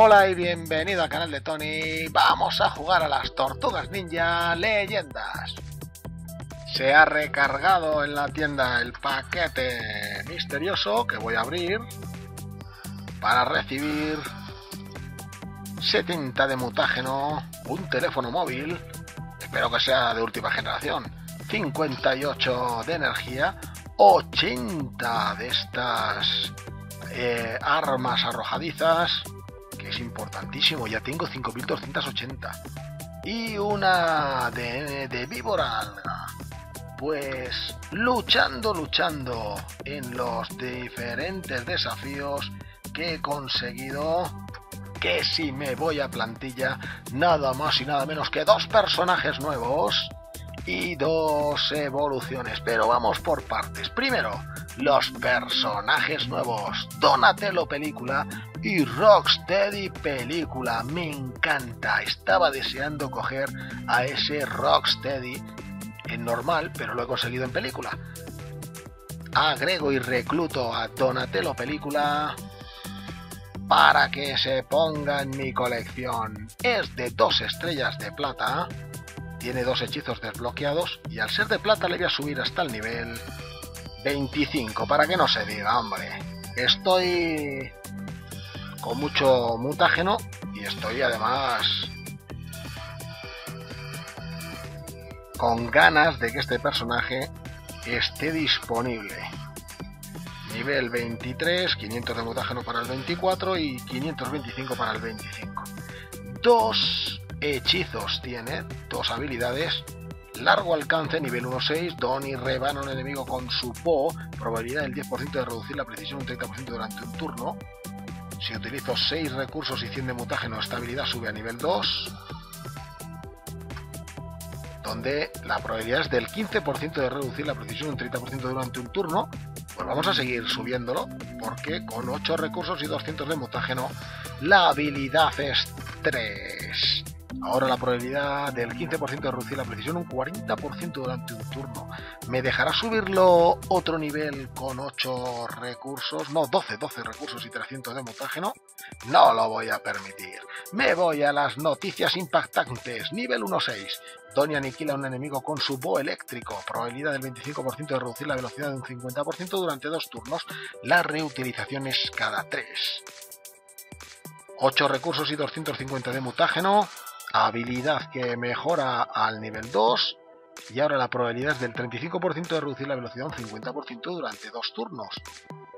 Hola y bienvenido al canal de Tony. Vamos a jugar a las Tortugas Ninja Leyendas. Se ha recargado en la tienda el paquete misterioso que voy a abrir para recibir 70 de mutágeno, un teléfono móvil, espero que sea de última generación, 58 de energía, 80 de estas armas arrojadizas, que es importantísimo, ya tengo 5280, y una de víbora alga. Pues luchando en los diferentes desafíos que he conseguido, que si me voy a plantilla, nada más y nada menos que 2 personajes nuevos y 2 evoluciones. Pero vamos por partes. Primero, los personajes nuevos, Donatello película y Rocksteady película. Me encanta, estaba deseando coger a ese Rocksteady en normal, pero lo he conseguido en película. Agrego y recluto a Donatello película para que se ponga en mi colección. Es de 2 estrellas de plata, tiene 2 hechizos desbloqueados y al ser de plata le voy a subir hasta el nivel 25, para que no se diga, hombre. Estoy con mucho mutágeno y estoy además con ganas de que este personaje esté disponible. Nivel 23, 500 de mutágeno para el 24 y 525 para el 25. 2 hechizos tiene, 2 habilidades. Largo alcance, nivel 1.6, Tony rebana a un enemigo con su po, probabilidad del 10% de reducir la precisión un 30% durante un turno. Si utilizo 6 recursos y 100 de mutágeno, esta habilidad sube a nivel 2. Donde la probabilidad es del 15% de reducir la precisión un 30% durante un turno. Pues vamos a seguir subiéndolo, porque con 8 recursos y 200 de mutágeno, la habilidad es 3. Ahora la probabilidad del 15% de reducir la precisión un 40% durante un turno. ¿Me dejará subirlo otro nivel con 8 recursos? No, 12 recursos y 300 de mutágeno. No lo voy a permitir. Me voy a las noticias impactantes. Nivel 1.6. Tony aniquila a un enemigo con su bo eléctrico. Probabilidad del 25% de reducir la velocidad de un 50% durante 2 turnos. La reutilización es cada 3. 8 recursos y 250 de mutágeno. Habilidad que mejora al nivel 2 y ahora la probabilidad es del 35% de reducir la velocidad un 50% durante 2 turnos.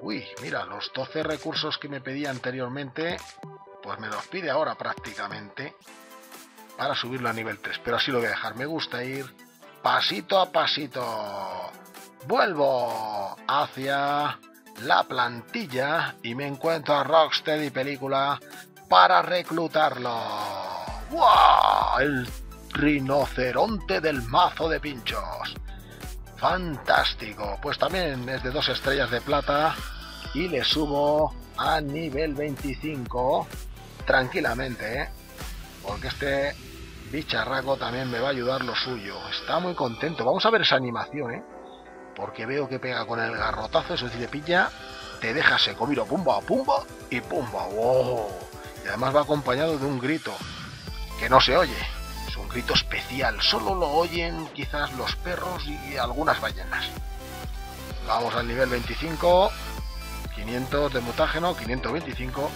Uy, mira, los 12 recursos que me pedía anteriormente, pues me los pide ahora prácticamente para subirlo a nivel 3, pero así lo voy a dejar, me gusta ir pasito a pasito. Vuelvo hacia la plantilla y me encuentro a Rocksteady película para reclutarlo. ¡Wow! El rinoceronte del mazo de pinchos. Fantástico. Pues también es de 2 estrellas de plata y le subo a nivel 25 tranquilamente, ¿eh? Porque este bicharraco también me va a ayudar lo suyo. Está muy contento. Vamos a ver esa animación, ¿eh? Porque veo que pega con el garrotazo, eso si le pilla, te deja seco. Mira, pumba, pumba y pumba. ¡Wow! Y además va acompañado de un grito que no se oye, es un grito especial, solo lo oyen quizás los perros y algunas ballenas. Vamos al nivel 25, 500 de mutágeno, 525,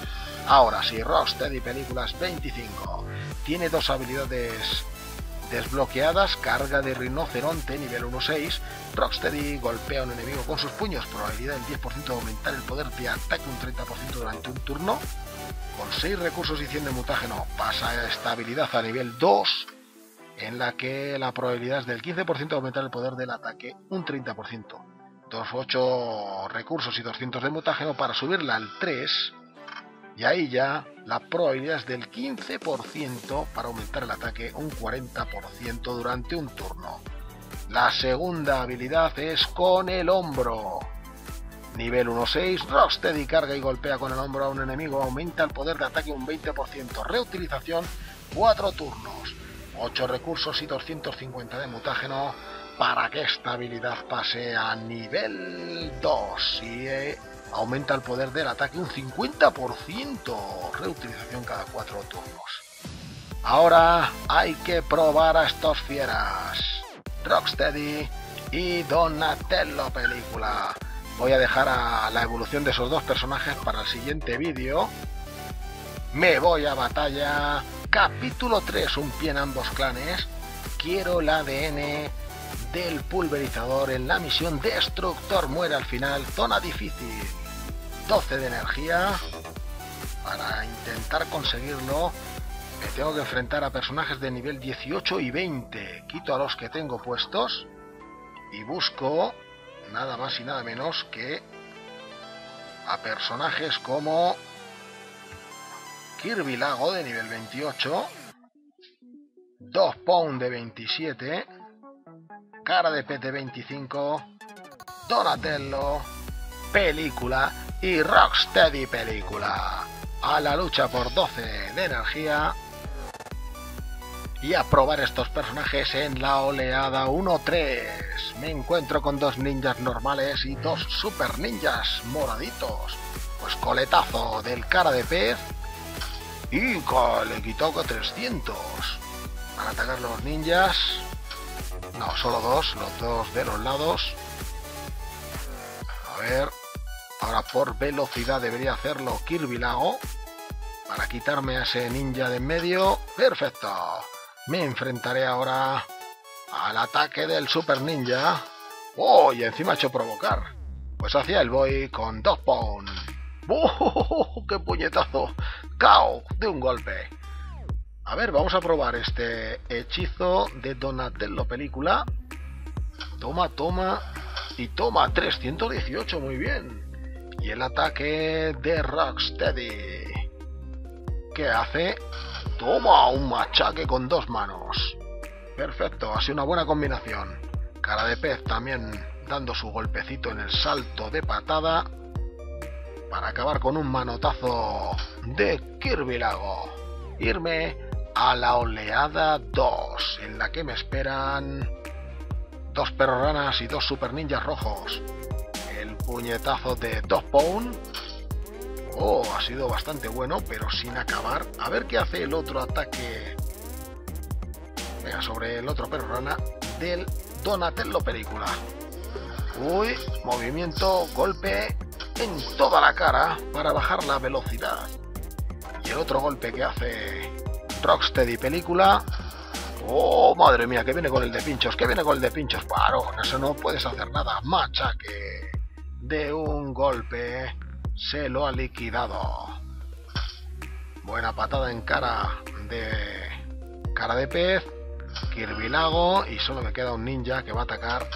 ahora sí, Rocksteady películas 25, tiene 2 habilidades desbloqueadas, carga de rinoceronte, nivel 1.6, Rocksteady golpea a un enemigo con sus puños, probabilidad del 10% de aumentar el poder de ataque un 30% durante un turno. Con 6 recursos y 100 de mutágeno pasa esta habilidad a nivel 2, en la que la probabilidad es del 15% de aumentar el poder del ataque un 30%. 8 recursos y 200 de mutágeno para subirla al 3, y ahí ya la probabilidad es del 15% para aumentar el ataque un 40% durante un turno. La segunda habilidad es con el hombro. Nivel 1.6, Rocksteady carga y golpea con el hombro a un enemigo, aumenta el poder de ataque un 20%, reutilización 4 turnos, 8 recursos y 250 de mutágeno para que esta habilidad pase a nivel 2 y Aumenta el poder del ataque un 50%. Reutilización cada 4 turnos. Ahora hay que probar a estos fieras. Rocksteady y Donatello película. Voy a dejar a la evolución de esos dos personajes para el siguiente vídeo. Me voy a batalla. Capítulo 3. Un pie en ambos clanes. Quiero el ADN del pulverizador en la misión Destructor. Muere al final. Zona difícil. 12 de energía. Para intentar conseguirlo, me tengo que enfrentar a personajes de nivel 18 y 20. Quito a los que tengo puestos y busco nada más y nada menos que a personajes como Kirby Lago de nivel 28, Dog Pwn de 27, Cara de Pez de 25, Donatello película y Rocksteady película. A la lucha por 12 de energía y a probar estos personajes en la oleada 1-3. Me encuentro con dos ninjas normales y dos super ninjas moraditos. Pues coletazo del cara de pez y le quitó 300. Van a atacar los ninjas. No, solo dos, los dos de los lados. A ver, ahora por velocidad debería hacerlo Kirby Lago para quitarme a ese ninja de en medio. Perfecto. Me enfrentaré ahora al ataque del super ninja. ¡Oh! Y encima ha hecho provocar. Pues hacia él voy con Dog Pwn. ¡Oh! ¡Qué puñetazo! ¡Cao! De un golpe. A ver, vamos a probar este hechizo de Donatello película. Toma, toma y toma. 318, muy bien. Y el ataque de Rocksteady. ¿Qué hace? Toma, un machaque con dos manos. Perfecto, ha sido una buena combinación. Cara de pez también dando su golpecito en el salto de patada para acabar con un manotazo de Kirby Lago. Irme a la oleada 2, en la que me esperan dos perros ranas y dos super ninjas rojos. El puñetazo de Dog Pwn. Oh, ha sido bastante bueno, pero sin acabar. A ver qué hace el otro ataque. Venga, sobre el otro perro rana del Donatello película. Uy, movimiento, golpe en toda la cara para bajar la velocidad. Y el otro golpe que hace Rocksteady película. Oh, madre mía, que viene con el de pinchos, que viene con el de pinchos. Paro, con eso no puedes hacer nada. Machaque de un golpe. Se lo ha liquidado. Buena patada en cara de pez, Kirby Lago, y solo me queda un ninja que va a atacar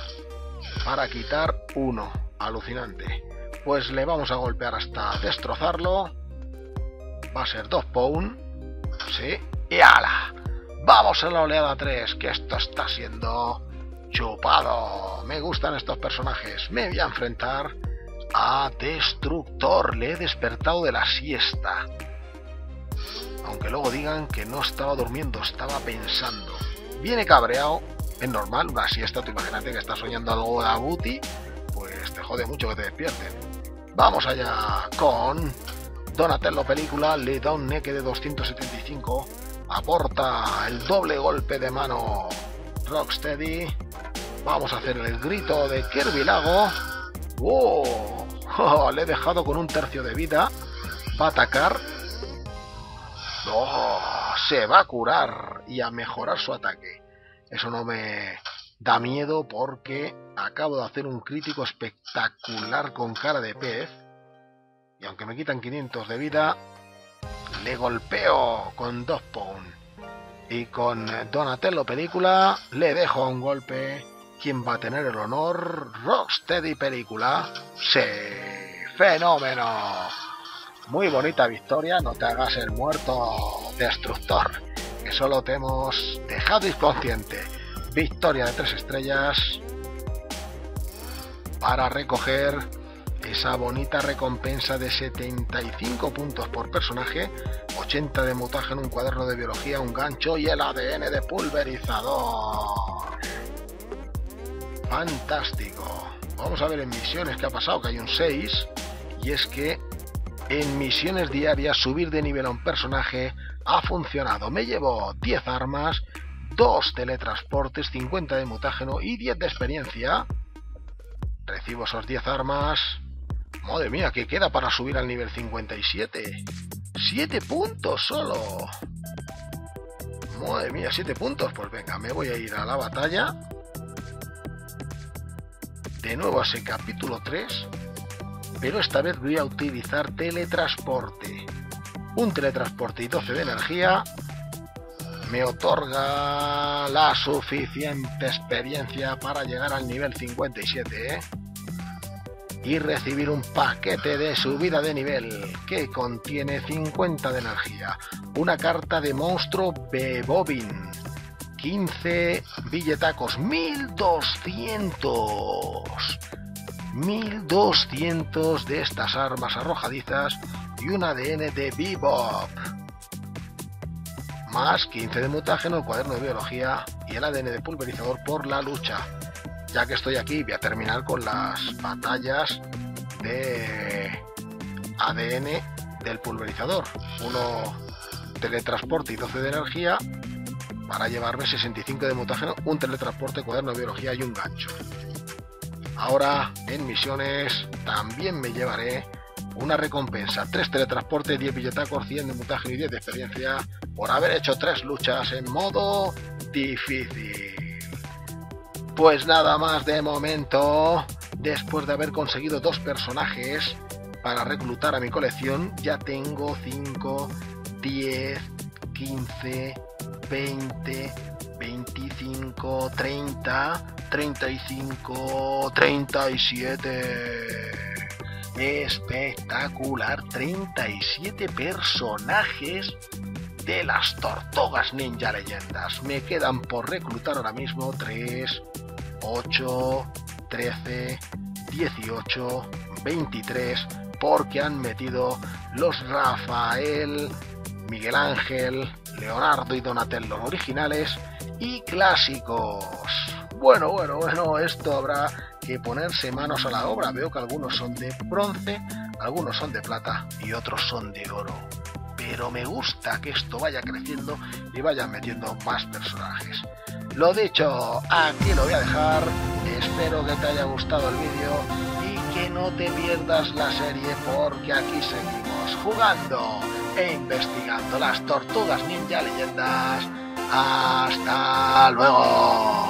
para quitar uno. Alucinante. Pues le vamos a golpear hasta destrozarlo. Va a ser Dog Pwn. Sí. Y ala. Vamos a la oleada 3, que esto está siendo chupado. Me gustan estos personajes. Me voy a enfrentar a Destructor. Le he despertado de la siesta, aunque luego digan que no estaba durmiendo, estaba pensando. Viene cabreado, es normal, una siesta, tú imagínate que estás soñando algo de aguti, pues te jode mucho que te despierten. Vamos allá con Donatello película. Le da un neque de 275, aporta el doble golpe de mano Rocksteady. Vamos a hacer el grito de Kirby Lago. ¡Oh! Oh, le he dejado con un tercio de vida. Va a atacar. Oh, se va a curar y a mejorar su ataque. Eso no me da miedo porque acabo de hacer un crítico espectacular con cara de pez. Y aunque me quitan 500 de vida, le golpeo con Dog Pwn. Y con Donatello película le dejo un golpe. ¿Quién va a tener el honor? Rocksteady película. ¡Sí! ¡Fenómeno! Muy bonita victoria. No te hagas el muerto, Destructor, que solo te hemos dejado inconsciente. Victoria de 3 estrellas para recoger esa bonita recompensa de 75 puntos por personaje, 80 de mutaje en un cuaderno de biología, un gancho y el ADN de pulverizador. Fantástico. Vamos a ver en misiones qué ha pasado, que hay un 6 y es que en misiones diarias subir de nivel a un personaje ha funcionado. Me llevo 10 armas, 2 teletransportes, 50 de mutágeno y 10 de experiencia. Recibo esos 10 armas. Madre mía, ¿qué queda para subir al nivel 57? 7 puntos solo. Madre mía, 7 puntos. Pues venga, me voy a ir a la batalla. De nuevo a ese capítulo 3. Pero esta vez voy a utilizar teletransporte. Un teletransporte y 12 de energía me otorga la suficiente experiencia para llegar al nivel 57, ¿eh? Y recibir un paquete de subida de nivel que contiene 50 de energía, una carta de monstruo Bebobin, 15 billetacos, 1200 de estas armas arrojadizas y un ADN de Bebop, más 15 de mutágeno, el cuaderno de biología y el ADN de pulverizador por la lucha. Ya que estoy aquí, voy a terminar con las batallas de ADN del pulverizador. Uno teletransporte y 12 de energía para llevarme 65 de mutágeno, un teletransporte, cuaderno de biología y un gancho. Ahora en misiones también me llevaré una recompensa, 3 teletransportes, 10 billetacos, 100 de mutágeno y 10 de experiencia por haber hecho 3 luchas en modo difícil. Pues nada más de momento, después de haber conseguido 2 personajes para reclutar a mi colección, ya tengo 5, 10, 15, 20, 25, 30, 35, 37... Espectacular, 37 personajes de las Tortugas Ninja Leyendas. Me quedan por reclutar ahora mismo 3, 8, 13, 18, 23, porque han metido los Rafael, Miguel Ángel, Leonardo y Donatello originales y clásicos. Bueno, esto habrá que ponerse manos a la obra. Veo que algunos son de bronce, algunos son de plata y otros son de oro. Pero me gusta que esto vaya creciendo y vayan metiendo más personajes. Lo dicho, aquí lo voy a dejar. Espero que te haya gustado el vídeo y que no te pierdas la serie, porque aquí seguimos jugando e investigando las Tortugas Ninja Leyendas. ¡Hasta luego!